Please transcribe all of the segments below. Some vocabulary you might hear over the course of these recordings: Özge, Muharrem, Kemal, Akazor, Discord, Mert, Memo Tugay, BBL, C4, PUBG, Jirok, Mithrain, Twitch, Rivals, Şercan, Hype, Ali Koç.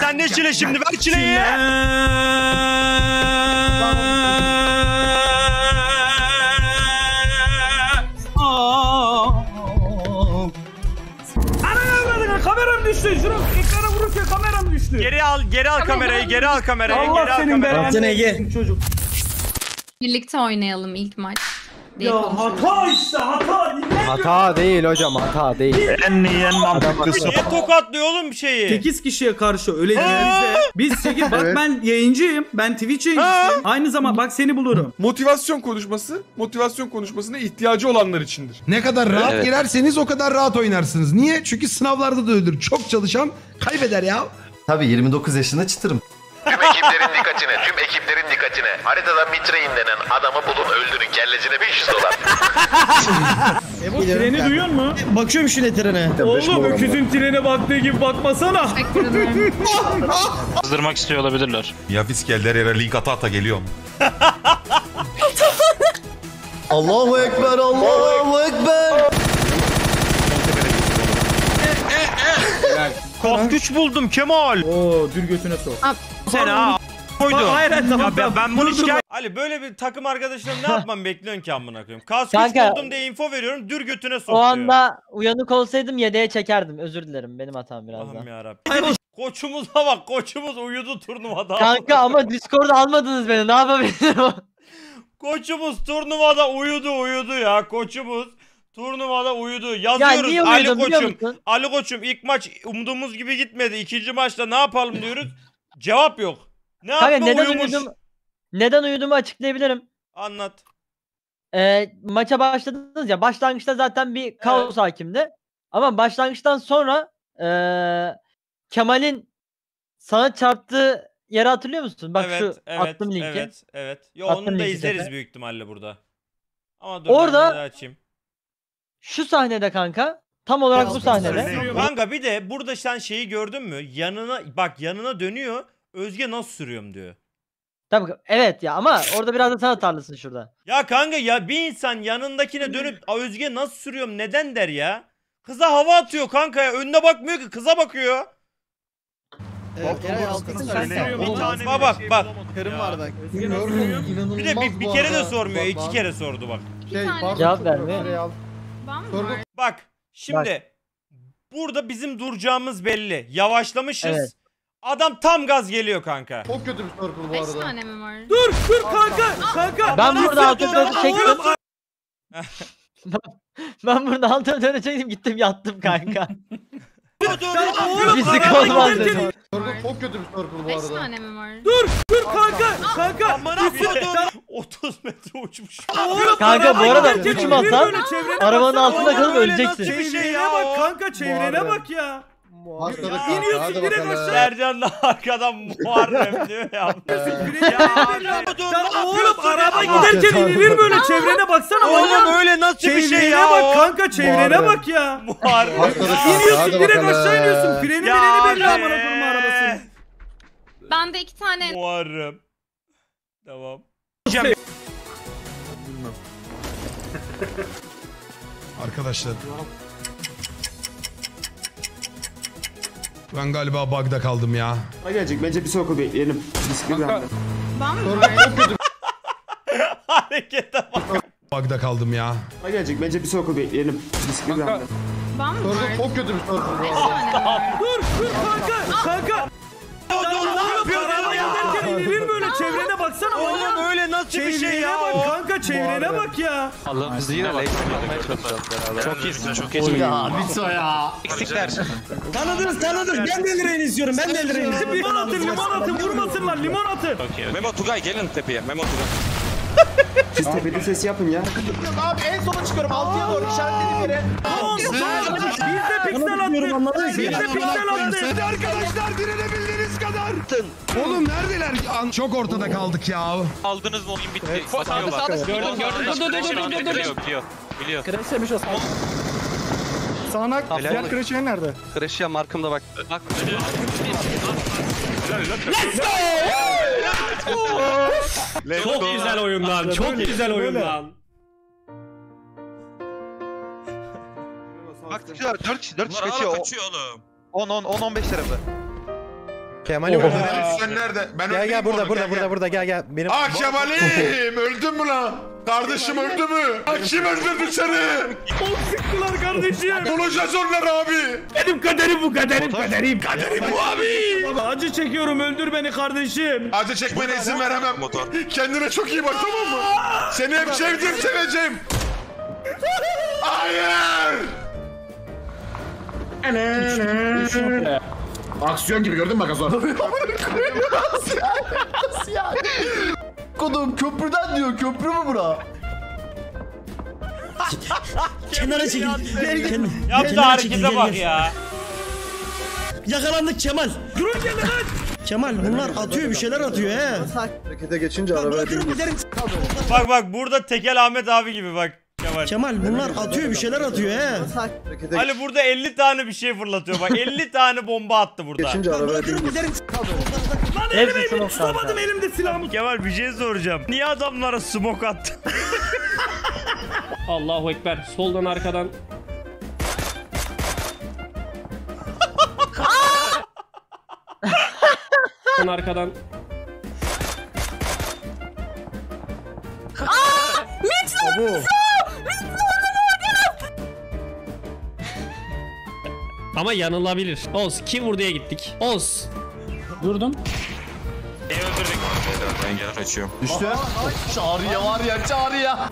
Sen ne çile şimdi? Ver çileyi. Kameram düştü. Şurada ekrana vururken kameram düştü. Geri al kamerayı. Geri al kamerayı. Allah senin belanı çocuk. Birlikte oynayalım ilk maç. Ya hata işte hata. Hata değil hocam, hata değil. Niye tokatlıyor oğlum bir şeyi? 8 kişiye karşı öleceğimize biz 8 bak evet. Ben yayıncıyım. Ben Twitch yayıncısıyım. Aynı zaman bak seni bulurum. Motivasyon konuşması, motivasyon konuşmasına ihtiyacı olanlar içindir. Ne kadar rahat evet. Girerseniz o kadar rahat oynarsınız. Niye? Çünkü sınavlarda da öldür. Çok çalışan kaybeder ya. Tabii 29 yaşında çıtırım. Tüm ekiplerin dikkatine, tüm ekiplerin dikkatine. Haritada Mithrain denen adamı bulun, öldürün, kellesine $500. Bu treni duyuyor mu? Bakıyorum şimdi trene. Oğlum öküzün trene baktığı gibi bakmasana. Sızdırmak istiyor olabilirler. Ya fiskeller yere link ata ata geliyor mu? Allahu Ekber, Allahu Ekber. Kaf güç buldum Kemal. Oo dur götüne sok. Sen ha koydum. Ben bunu şikayet... Ali böyle bir takım arkadaşlarım ne yapmam bekliyorsun ki amına koyayım. Kas güç buldum diye info veriyorum dur götüne sok diyor. O anda uyanık olsaydım yedeğe çekerdim. Özür dilerim benim hatam birazdan. Allah'ım yarabbim. Koçumuza bak, koçumuz uyudu turnuvada. Kanka ama Discord'da almadınız beni, ne yapabilirim? Koçumuz turnuvada uyudu ya koçumuz. Turnuvada uyudu. Yazıyoruz ya, Ali Koç'um. Ali Koç'um ilk maç umduğumuz gibi gitmedi. İkinci maçta ne yapalım diyoruz. Cevap yok. Ne yaptı? Uyumuş. Neden uyuduğumu açıklayabilirim. Anlat. Maça başladınız ya. Başlangıçta zaten bir kaos hakimdi. Ama başlangıçtan sonra Kemal'in sana çarptığı yeri hatırlıyor musun? Bak evet, şu evet, attım linki. Evet. Yo, attım onu da izleriz zaten. Büyük ihtimalle burada. Ama dur, orada açayım. Şu sahnede kanka. Tam olarak ya, bu sahnede. Kanka bir de burada sen şeyi gördün mü? Yanına bak, yanına dönüyor. Özge nasıl sürüyorum diyor. Tabii evet ya, ama orada biraz da sen hatarlısın şurada. Ya kanka ya, bir insan yanındakine dönüp Özge nasıl sürüyorum neden der ya? Kıza hava atıyor kanka ya. Önüne bakmıyor ki, kıza bakıyor. Evet, bak. Karım var bak. Bir de bir kere de sormuyor. İki kere sordu bak. Cevap vermiyor. Bak şimdi burada bizim duracağımız belli. Yavaşlamışız. Evet. Adam tam gaz geliyor kanka. Çok kötü bir soru bu arada. 5 tane mi var? Dur kanka. Ben burada altı dönü çektim. Ben burada altı dönü çektim, gittim yattım kanka. Bizi kovmaz dedim. Çok kötü bir soru bu arada. 5 tane mi var? Dur kanka. 30 metre uçmuş. Kanka bu arada uçmazsan arabanın altında kalıp öleceksin. Çevrene bak kanka, çevrene bak ya. İniyorsun direkt aşağı. Şercan da arkadan Muharrem diyor ya. Oğlum araba giderken inilir böyle, çevrene baksana. Oğlum öyle nasıl bir şey ya? Çevrene bak kanka, çevrene bak ya. Muharrem. İniyorsun direkt aşağı iniyorsun. Freni bileni belli amına koyayım arabasını. Bende 2 tane. Muharrem. Tamam. Arkadaşlar ben galiba bug'da kaldım ya. Ay gelecek, bence bir soku bekleyelim. Harekete bak. Bug'da kaldım ya. Ay gelecek, bence bir soku bekleyelim. Çok kötü bir soku. Dur kanka. İnilir böyle, çevrene baksana. Oğlum öyle nasıl bir şey ya? Bak kanka, çevrene bak ya. Allah'ım bizi yine bak. Çok iyisin, çok iyisin. Ya bitso ya. Eksikler. Tanıdınız. Ben de lireğini istiyorum, ben de lireğini istiyorum. Limon atın, vurmasınlar, limon atın. Memo Tugay gelin tepeye, Memo Tugay. Siz tepedin sesi yapın ya. Abi en sona çıkıyorum, 6'ya doğru işaretledim yere. Biz de piksel attık. Hadi arkadaşlar, direnebildiğiniz kadar. Oğlum neredeler? Çok ortada kaldık ya. Aldınız mı oyun bitti? Sağda. Gördüm. Biliyor. Kreşlemiş o sağda. Sağnak, diğer kreşleyen nerede? Kreşleyen markımda bak. Let's go! Çok güzel oyundan, çok güzel oyundan. Bak 4 kişi kaçıyor. 10-15 tarafı. Kemal'i vurdum. Sen nerede? Ben gel gel burada, burada gel. Benim... Ah Kemal'im öldün mü lan? Kardeşim öldü mü? Ah kim öldürdü seni? Oğlum sıktılar kardeşim. Bulacağız onları abi. Benim kaderim bu, kaderim bu abi. Acı çekiyorum, öldür beni kardeşim. Acı çekmene izin veremem. Motor. Kendine çok iyi bak, tamam mı? Seni hep sevdim, seveceğim. Hayır. Aksiyon gibi gördün mü Akazor? Nasıl yani? Kodum köprüden diyor, köprü mü bura? Kenara çekil. Yaptı harekete bak ya. Yakalandık Kemal. Durun Kemal. Kemal bunlar atıyor, bir şeyler atıyor he. Harekete geçince arabaya bindim. Bak bak burada Tekel Ahmet abi gibi bak. Kemal bunlar atıyor, bir şeyler atıyor he. Ali burada 50 tane bir şey fırlatıyor bak, 50 tane bomba attı burada. Geçince arabaya bindim. Lan elime tutamadım elimde silahımı. Kemal bir şey soracağım. Niye adamlara smoke attı? Allahu Ekber. Soldan arkadan. Soldan arkadan. Aaa! Mixer! Ama yanılabilir. Oz kim vurduya gittik? Oz. Vurdum. Ev öldürdük. Ben geri kaçıyorum. Düştü. Çağrıya var ya, çağrıya. Lan!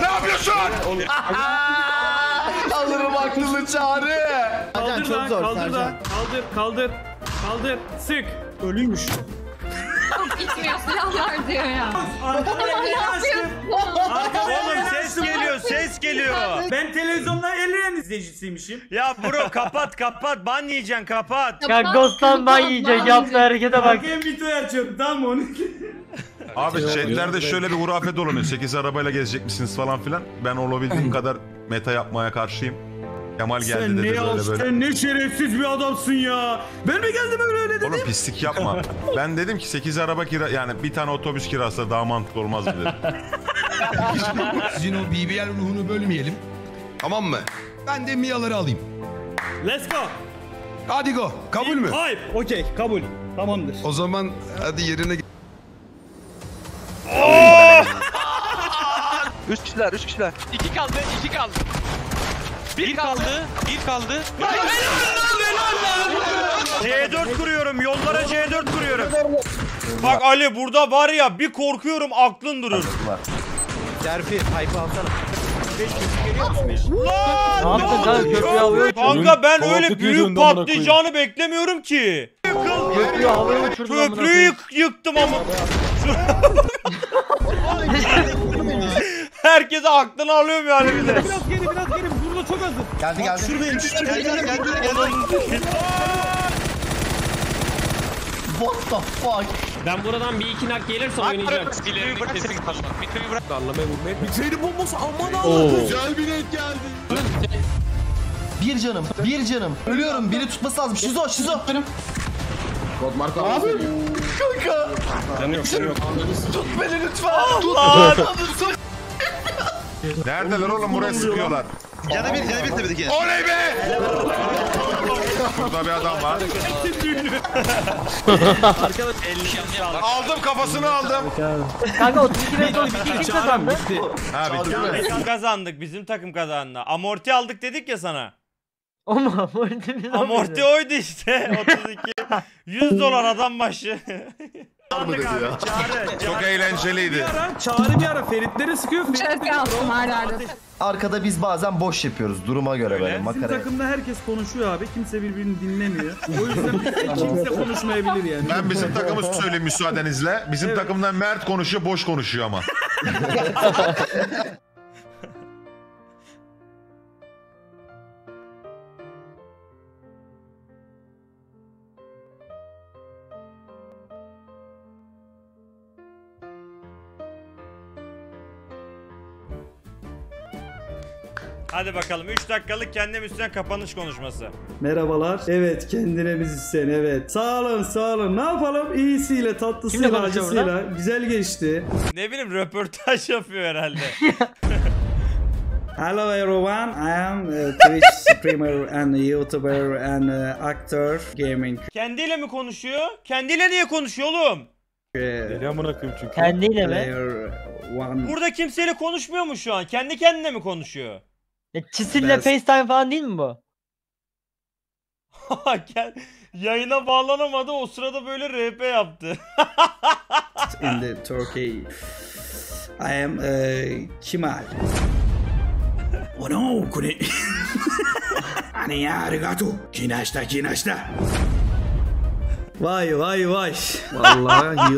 Ne yapıyorsun? Alırım aklını çağrı. Kaldır lan, kaldır. Sık. Ölüymüş. Çok gitmiyor silahlar diyor ya. Oğlum ses geliyor, ses geliyor. Ben televizyonda elleyen izleyicisiymişim. Ya bro kapat. Ban yiyeceksin, kapat. Ya Ghost'tan ban yiyecek. Yaptığı harekete bak. Bakayım videoyu açıyorum. Tamam onu. Abi chatlerde şöyle bir hurafe dolanıyor. 8 arabayla gezecek misiniz falan filan. Ben olabildiğim kadar meta yapmaya karşıyım. Kemal geldi sen dedi böyle böyle. Sen ne şerefsiz bir adamsın ya. Ben mi geldim öyle dedim? Oğlum pislik yapma. Ben dedim ki 8 araba kira, yani bir tane otobüs kirası daha mantıklı olmaz mı dedim. Sizin o BBL ruhunu bölmeyelim. Tamam mı? Ben de Mia'ları alayım. Let's go. Hadi go. Kabul mü? Hayır. Okey. Kabul. Tamamdır. O zaman hadi yerine... Oh! 3 kişiler. 2 kaldı. Bir kaldı. C4 kuruyorum, yollara C4 kuruyorum. Bak Ali burada var ya, bir korkuyorum aklın durur. Derfi, pipe alsana. 5 kişi geliyor musun? Lan ne yaptın? Kanka ben öyle büyük patlayacağını beklemiyorum ki. Köprüyü yıktım ama. Herkese aklını alıyorum yani bir de. Biraz geri. Çok hazır. Geldi. Şuradayım. What the fuck? Ben buradan bir iki nak gelirse oynayacağım. Mithrain'i bırak. Anlamaya vurmayı. Mithrain'in bombası aman Allah'ım. Güzel bir net geldi. Bir canım. Ölüyorum. Biri tutması lazım. Şizo. Abi. Kanka. Canı yok. Tut beni lütfen. Allah. Neredeler oğlum, buraya sıkıyorlar. Yana bir tabii ki. Oley be! Burada bir adam var. Arkadaş 50 yanlış aldım. Aldım kafasını aldım. Kanka 32 ve sonra bitti kazandık. Bitti. Kazandık, bizim takım kazandı. Amorti aldık dedik ya sana. O mu amorti oydu işte. 32. $100 adam başı. Çok eğlenceliydi. Bir ara Feritleri sıkıyor. Arkada biz bazen boş yapıyoruz duruma göre böyle makara. Takımda herkes konuşuyor abi. Kimse birbirini dinlemiyor. O yüzden kimse konuşmayabilir yani. Ben bizim takımı söyleyeyim müsaadenizle. Bizim takımdan Mert konuşuyor, boş konuşuyor ama. Hadi bakalım 3 dakikalık kendim üstüne kapanış konuşması. Merhabalar. Evet kendine biz üstüne evet. Sağ olun. Ne yapalım? İyisiyle tatlısıyla acısıyla. Güzel geçti. Ne bileyim röportaj yapıyor herhalde. Hello everyone, I am Twitch streamer and YouTuber and actor gaming. Kendiyle mi konuşuyor? Kendiyle niye konuşuyor oğlum? Deli bırakıyorum çünkü. Kendiyle mi? Burada kimseyle konuşmuyor mu şu an? Kendi kendine mi konuşuyor? Çisille FaceTime falan değil mi bu? Yayına bağlanamadı, o sırada böyle RP yaptı. In the Turkey. I am Kemal. Oh no, kune. Ani ya arigato. Kinashita, kinashita. Vay vay vay. Vallahi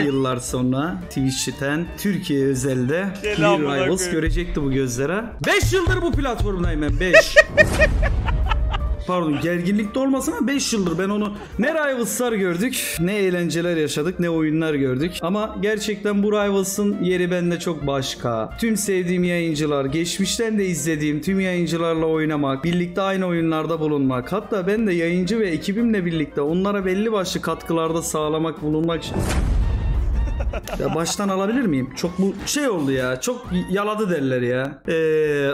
yıllar sonra Twitch'ten Türkiye özelde Rivals görecekti bu gözlere. 5 yıldır bu platformdayım ben. 5. Pardon, gerginlikte olmasına 5 yıldır ben onu, ne Rivals'lar gördük, ne eğlenceler yaşadık, ne oyunlar gördük. Ama gerçekten bu Rivals'ın yeri bende çok başka. Tüm sevdiğim yayıncılar, geçmişten de izlediğim tüm yayıncılarla oynamak, birlikte aynı oyunlarda bulunmak. Hatta ben de yayıncı ve ekibimle birlikte onlara belli başlı katkılarda sağlamak, bulunmak için... Ya baştan alabilir miyim? Çok bu şey oldu ya. Çok yaladı derler ya.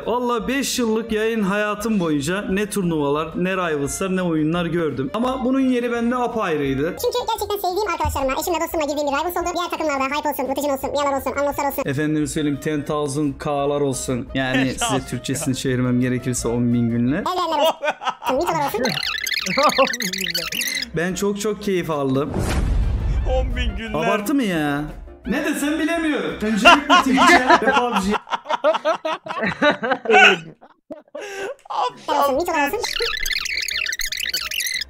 Valla 5 yıllık yayın hayatım boyunca ne turnuvalar, ne Rivals'lar, ne oyunlar gördüm. Ama bunun yeri bende apayrıydı. Çünkü gerçekten sevdiğim arkadaşlarımla, eşimle, dostumla girdiğim bir Rivals oldu. Diğer takımlarda Hype olsun, Rotation olsun, Yalar olsun, Anloslar olsun. Efendim söyleyeyim 10,000K'lar olsun. Yani size Türkçesini çevirmem gerekirse 10.000 günler. Eller olsun, Mitolar olsun. Ben çok keyif aldım. 10.000 günler. Abartı mı ya? Ne desem bilemiyorum. Öncelikle Twitch'e ve PUBG'ye. Aptal.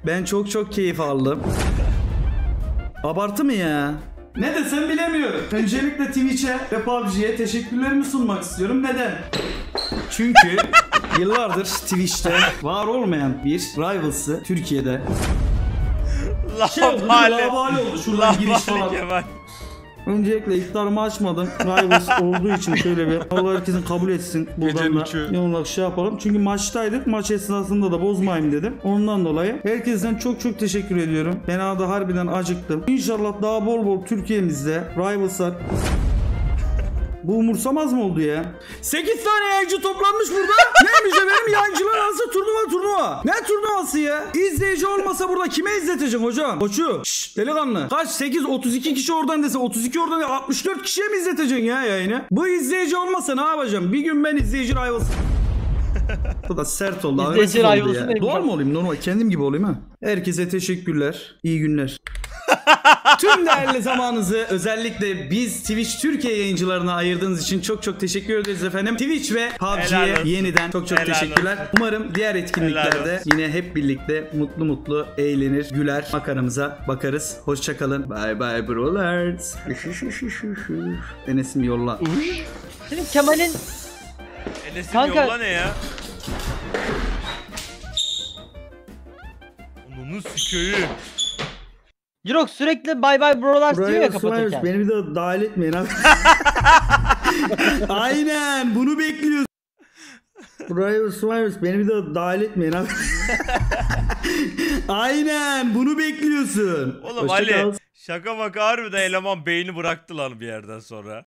Ben çok keyif aldım. Abartı mı ya? Ne desem bilemiyorum. Öncelikle Twitch'e ve PUBG'ye teşekkürlerimi sunmak istiyorum. Neden? Çünkü yıllardır Twitch'te var olmayan bir Rivals'ı Türkiye'de Lavale oldu. Şuradan giriş falan. Öncelikle iftarımı açmadım. Rivals olduğu için şöyle bir Allah herkesin kabul etsin. Buradan da ne olarak şey yapalım. Çünkü maçtaydık. Maç esnasında da bozmayayım dedim. Ondan dolayı herkesten çok teşekkür ediyorum. Ben da harbiden acıktım. İnşallah daha bol Türkiye'mizde Rivals'lar. Bu umursamaz mı oldu ya? 8 tane yayıncı toplanmış burada. Neymiş benim yayıncılar arası turnuva. Ne turnuvası ya? İzleyici olmasa burada kime izleteceğim hocam? Koçu. Şşş delikanlı. Kaç? 8, 32 kişi oradan dese 32 oradan 64 kişiye mi izleteceksin ya yayını? Bu izleyici olmasa ne yapacağım? Bir gün ben izleyici Rivals'ım. Bu da sert oldu. İzleyici Rivals'ım. Doğal mı olayım? Normal kendim gibi olayım ha. Herkese teşekkürler. İyi günler. Tüm değerli zamanınızı özellikle biz Twitch Türkiye yayıncılarına ayırdığınız için çok teşekkür ederiz efendim. Twitch ve PUBG'ye yeniden çok teşekkürler. Olsun. Umarım diğer etkinliklerde yine hep birlikte mutlu eğlenir, güler, makaramıza bakarız. Hoşçakalın. Bye bye brothers. Enes'im yolla. Senin Kemal'in... Enes'im kanka... yolla ne ya? Onu sikeyim. Jirok sürekli bye bye brolar diyor ya kapatırken. Beni bir de dahil etmeyin abi. Aynen bunu bekliyoruz. Beni bir de dahil etmeyin abi. Aynen bunu bekliyorsun. Oğlum Ali şaka bak harbiden eleman beyni bıraktı lan bir yerden sonra.